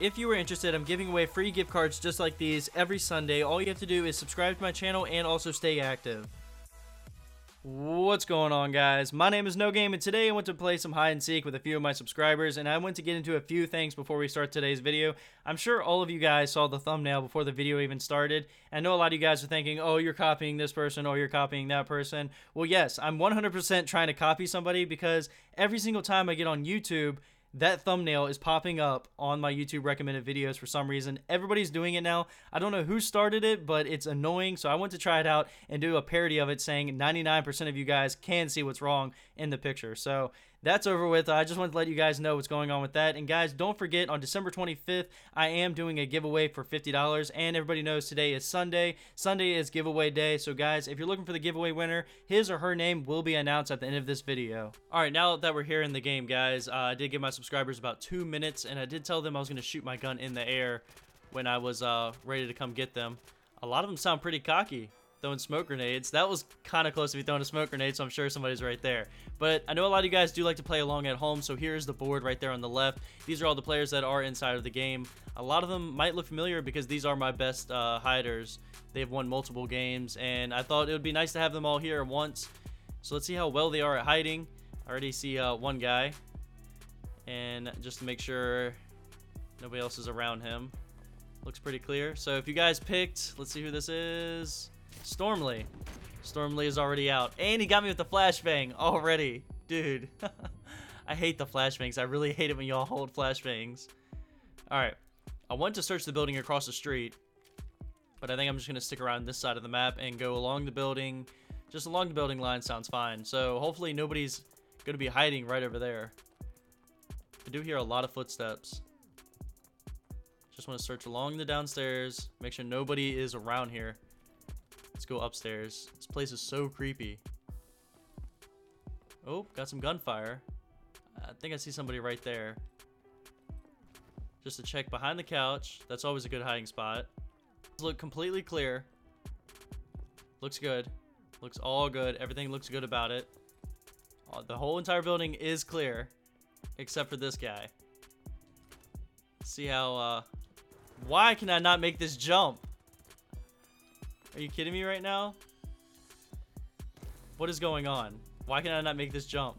If you were interested, I'm giving away free gift cards just like these every Sunday. All you have to do is subscribe to my channel and also stay active. What's going on, guys? My name is Nogame, and today I went to play some hide and seek with a few of my subscribers, and I went to get into a few things before we start today's video. I'm sure all of you guys saw the thumbnail before the video even started. I know a lot of you guys are thinking, oh, you're copying this person, oh, you're copying that person. Well, yes, I'm 100% trying to copy somebody, because every single time I get on YouTube, that thumbnail is popping up on my YouTube recommended videos for some reason. Everybody's doing it now. I don't know who started it, but it's annoying. So I want to try it out and do a parody of it saying 99% of you guys can see what's wrong in the picture. So that's over with. I just want to let you guys know what's going on with that. And guys, don't forget, on December 25th, I am doing a giveaway for $50. And everybody knows today is Sunday. Sunday is giveaway day. So guys, if you're looking for the giveaway winner, his or her name will be announced at the end of this video. All right, now that we're here in the game, guys, I did give my subscribers about 2 minutes, and I did tell them I was going to shoot my gun in the air when I was ready to come get them. A lot of them sound pretty cocky, throwing smoke grenades. That was kind of close to be throwing a smoke grenade, so I'm sure somebody's right there. But I know a lot of you guys do like to play along at home, so here's the board right there on the left. These are all the players that are inside of the game. A lot of them might look familiar because these are my best hiders. They've won multiple games, and I thought it would be nice to have them all here at once. So let's see how well they are at hiding. I already see one guy. And just to make sure nobody else is around him. Looks pretty clear. So if you guys picked, let's see who this is. Stormly. Stormly is already out. And he got me with the flashbang already. Dude. I hate the flashbangs. I really hate it when y'all hold flashbangs. Alright. I want to search the building across the street, but I think I'm just going to stick around this side of the map and go along the building. Just along the building line sounds fine. So hopefully nobody's going to be hiding right over there. I do hear a lot of footsteps. Just want to search along the downstairs. Make sure nobody is around here. Let's go upstairs. This place is so creepy. Oh, got some gunfire. I think I see somebody right there. Just to check behind the couch. That's always a good hiding spot. Look completely clear. Looks good. Looks all good. Everything looks good about it. Oh, the whole entire building is clear. Except for this guy. See how, why can I not make this jump? Are you kidding me right now? What is going on? Why can I not make this jump?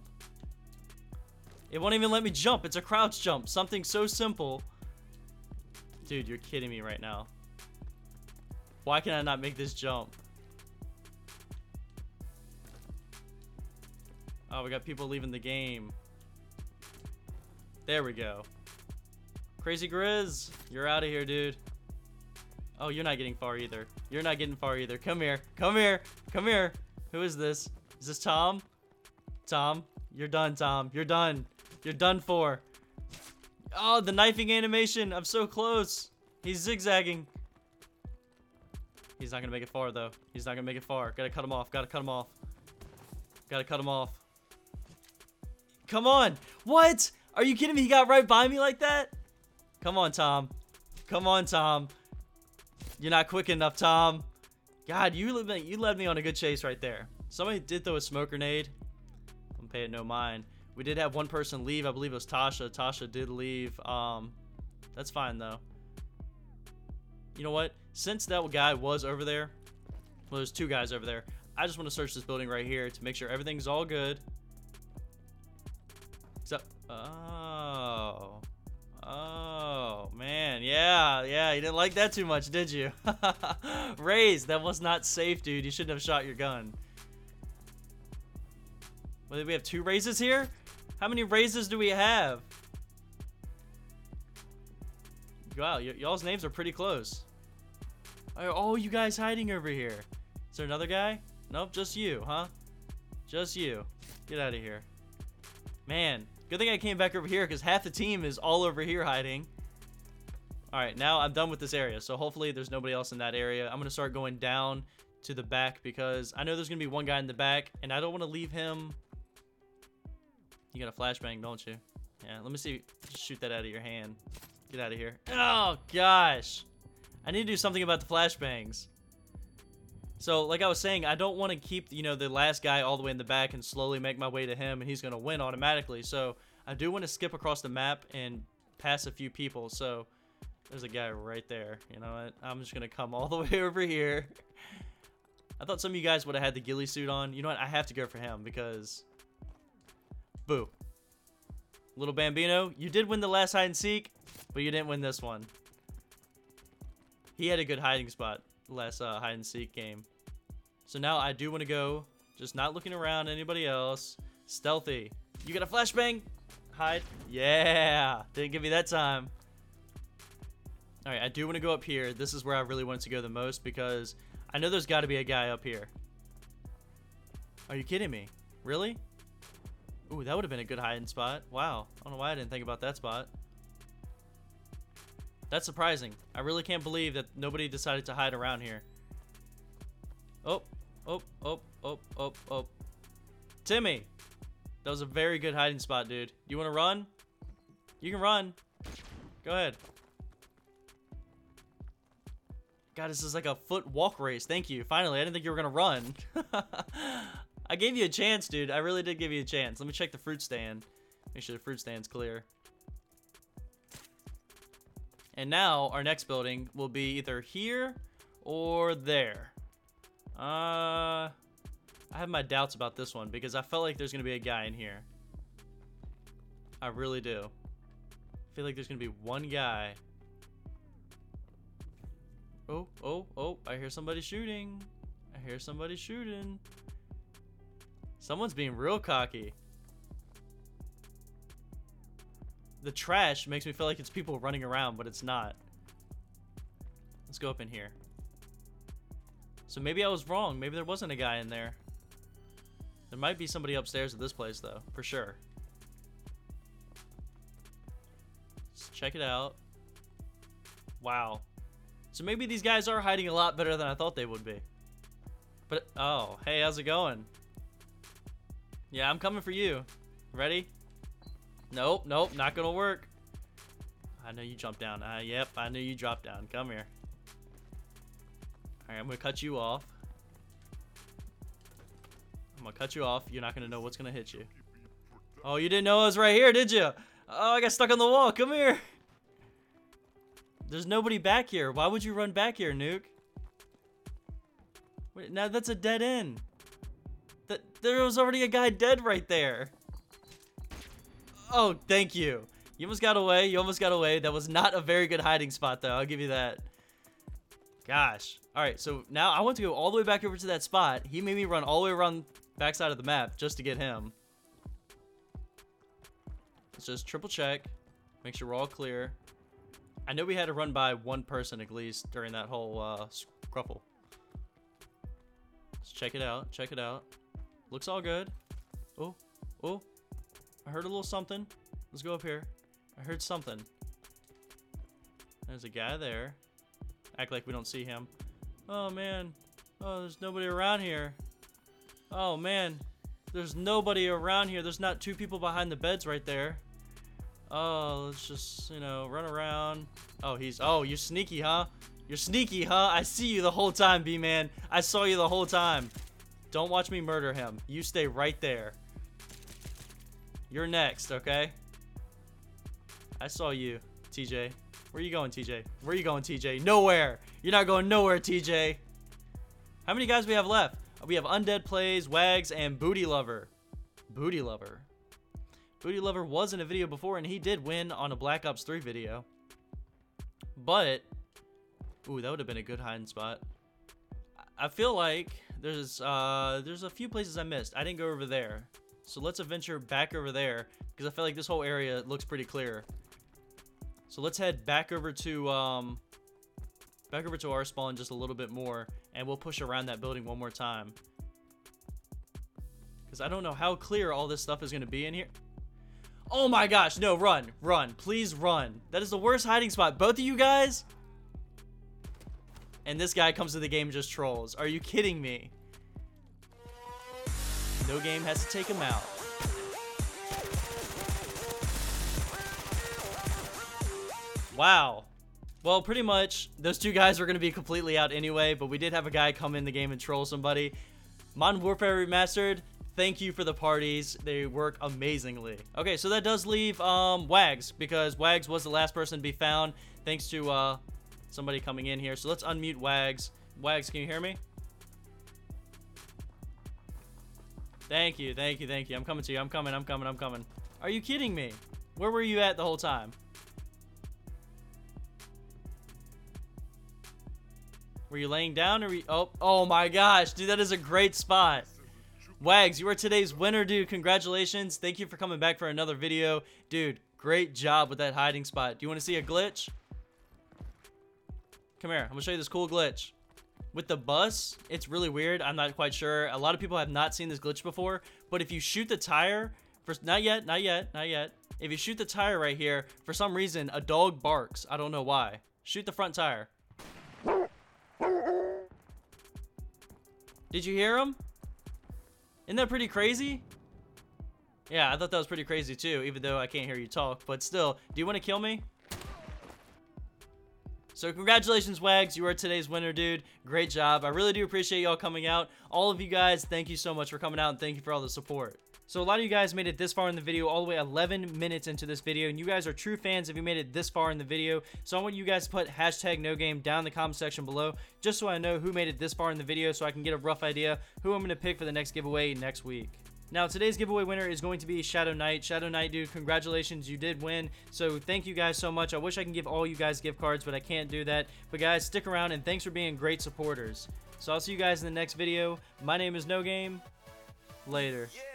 It won't even let me jump. It's a crouch jump. Something so simple. Dude, you're kidding me right now. Why can I not make this jump? Oh, we got people leaving the game. There we go. Crazy Grizz, you're out of here, dude. Oh, you're not getting far either. You're not getting far either. Come here. Come here. Come here. Who is this? Is this Tom? Tom, you're done, Tom. You're done. You're done for. Oh, the knifing animation. I'm so close. He's zigzagging. He's not going to make it far, though. He's not going to make it far. Got to cut him off. Got to cut him off. Got to cut him off. Come on. What? Are you kidding me? He got right by me like that? Come on, Tom. Come on, Tom. You're not quick enough, Tom. God, you led me on a good chase right there. Somebody did throw a smoke grenade. I'm paying no mind. We did have one person leave. I believe it was Tasha. Tasha did leave. That's fine, though. You know what? Since that guy was over there, well, there's two guys over there. I just want to search this building right here to make sure everything's all good. Oh. Oh, man. Yeah. You didn't like that too much, did you? Raze, that was not safe, dude. You shouldn't have shot your gun. Well, we have two Razes here? How many Razes do we have? Wow, y'all's names are pretty close. Oh, you guys hiding over here. Is there another guy? Nope, just you, huh? Just you. Get out of here. Man. Good thing I came back over here because half the team is all over here hiding. All right, now I'm done with this area. So hopefully there's nobody else in that area. I'm going to start going down to the back because I know there's going to be one guy in the back. And I don't want to leave him. You got a flashbang, don't you? Yeah, let me see. Just shoot that out of your hand. Get out of here. Oh, gosh. I need to do something about the flashbangs. So, like I was saying, I don't want to keep, you know, the last guy all the way in the back and slowly make my way to him, and he's going to win automatically. So, I do want to skip across the map and pass a few people. So, There's a guy right there. You know what? I'm just going to come all the way over here. I thought some of you guys would have had the ghillie suit on. You know what? I have to go for him because... Boo. Little Bambino, you did win the last hide and seek, but you didn't win this one. He had a good hiding spot last hide and seek game. So now I do want to go, just not looking around anybody else. Stealthy. You got a flashbang? Hide. Yeah. Didn't give me that time. All right, I do want to go up here. This is where I really wanted to go the most because I know there's got to be a guy up here. Are you kidding me? Really? Ooh, that would have been a good hiding spot. Wow. I don't know why I didn't think about that spot. That's surprising. I really can't believe that nobody decided to hide around here. Oh, oh, oh, oh, oh, oh. Timmy! That was a very good hiding spot, dude. You want to run? You can run. Go ahead. God, this is like a foot walk race. Thank you. Finally, I didn't think you were going to run. I gave you a chance, dude. I really did give you a chance. Let me check the fruit stand. Make sure the fruit stand's clear. And now our next building will be either here or there. I have my doubts about this one because I felt like there's going to be a guy in here. I really do. I feel like there's going to be one guy. Oh, oh, oh. I hear somebody shooting. I hear somebody shooting. Someone's being real cocky. The trash makes me feel like it's people running around, but it's not. Let's go up in here. So maybe I was wrong. Maybe there wasn't a guy in there. There might be somebody upstairs at this place, though, for sure. Let's check it out. Wow. So maybe these guys are hiding a lot better than I thought they would be. But, oh, hey, how's it going? Yeah, I'm coming for you. Ready? Nope, nope, not gonna work. I know you jumped down. Yep, I knew you dropped down. Come here. Alright, I'm gonna cut you off. I'm gonna cut you off. You're not gonna know what's gonna hit you. Oh, you didn't know I was right here, did you? Oh, I got stuck on the wall. Come here. There's nobody back here. Why would you run back here, Nuke? Wait, now that's a dead end. There was already a guy dead right there. Oh, thank you. You almost got away. You almost got away. That was not a very good hiding spot, though. I'll give you that. Gosh. All right, so now I want to go all the way back over to that spot. He made me run all the way around the backside of the map just to get him. Let's just triple check. Make sure we're all clear. I know we had to run by one person at least during that whole scruffle. Let's check it out. Check it out. Looks all good. Oh, oh. I heard a little something. Let's go up here. I heard something. There's a guy there. Act like we don't see him. Oh, man. Oh, there's nobody around here. Oh, man. There's nobody around here. There's not two people behind the beds right there. Oh, let's just, you know, run around. Oh, he's... Oh, you're sneaky, huh? You're sneaky, huh? I see you the whole time, B-Man. I saw you the whole time. Don't watch me murder him. You stay right there. You're next, okay? I saw you, TJ. Where you going, TJ? Where you going, TJ? Nowhere. You're not going nowhere, TJ. How many guys we have left? We have Undead Plays, Wags, and Booty Lover. Booty Lover. Booty Lover was in a video before, and he did win on a Black Ops 3 video. But, ooh, that would have been a good hiding spot. I feel like there's a few places I missed. I didn't go over there. So let's adventure back over there because I feel like this whole area looks pretty clear. So let's head back over to our spawn just a little bit more and we'll push around that building one more time. Because I don't know how clear all this stuff is going to be in here. Oh my gosh, no, run, run, please run. That is the worst hiding spot. Both of you guys? And this guy comes to the game and just trolls. Are you kidding me? Nogame has to take him out. Wow. Well, pretty much, those two guys were going to be completely out anyway, but we did have a guy come in the game and troll somebody. Modern Warfare Remastered, Thank you for the parties. They work amazingly. Okay, so that does leave Wags, because Wags was the last person to be found thanks to somebody coming in here. So let's unmute Wags. Wags, can you hear me? Thank you, thank you, thank you. I'm coming to you. I'm coming, I'm coming, I'm coming. Are you kidding me? Where were you at the whole time? Were you laying down or were you... Oh my gosh, dude, that is a great spot. Wags, you are today's winner, dude. Congratulations. Thank you for coming back for another video. Dude, great job with that hiding spot. Do you want to see a glitch? Come here. I'm going to show you this cool glitch. With the bus, it's really weird. I'm not quite sure. A lot of people have not seen this glitch before. But if you shoot the tire... Not yet, not yet, not yet. If you shoot the tire right here, for some reason, a dog barks. I don't know why. Shoot the front tire. Did you hear him? Isn't that pretty crazy? Yeah, I thought that was pretty crazy too, even though I can't hear you talk. But still, do you want to kill me? So congratulations, Wags. You are today's winner, dude. Great job. I really do appreciate y'all coming out. All of you guys, thank you so much for coming out, and thank you for all the support. So a lot of you guys made it this far in the video, all the way 11 minutes into this video, and you guys are true fans if you made it this far in the video. So I want you guys to put hashtag Nogame down in the comment section below, just so I know who made it this far in the video, so I can get a rough idea who I'm going to pick for the next giveaway next week. Now, today's giveaway winner is going to be Shadow Knight. Shadow Knight, dude, congratulations, you did win. So thank you guys so much. I wish I can give all you guys gift cards, but I can't do that. But guys, stick around, and thanks for being great supporters. So I'll see you guys in the next video. My name is Nogame. Later. Yeah.